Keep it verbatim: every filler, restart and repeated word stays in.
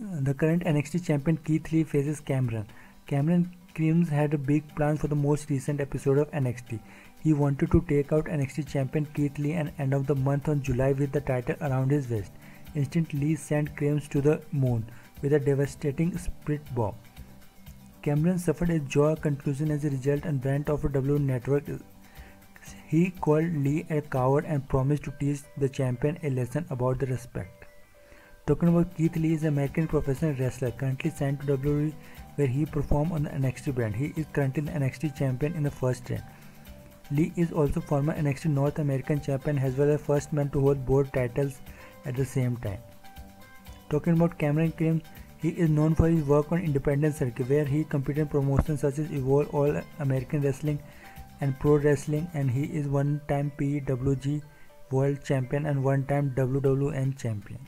The current N X T champion Keith Lee faces Cameron. Cameron Grimes had a big plan for the most recent episode of N X T. He wanted to take out N X T champion Keith Lee and end of the month on July with the title around his waist. Instantly sent Grimes to the moon with a devastating spirit bomb. Cameron suffered a jaw contusion as a result and went off to W W N Network. He called Lee a coward and promised to teach the champion a lesson about the respect. Talking about Keith Lee is an American professional wrestler currently signed to W W E, where he performed on the N X T brand. He is currently the N X T champion in the first reign. Lee is also former N X T North American champion as well as first man to hold both titles at the same time. Talking about Cameron Grimes, he is known for his work on independent circuit where he competed in promotions such as Evolve, All American Wrestling and Pro Wrestling, and he is one-time P W G World Champion and one-time W W N Champion.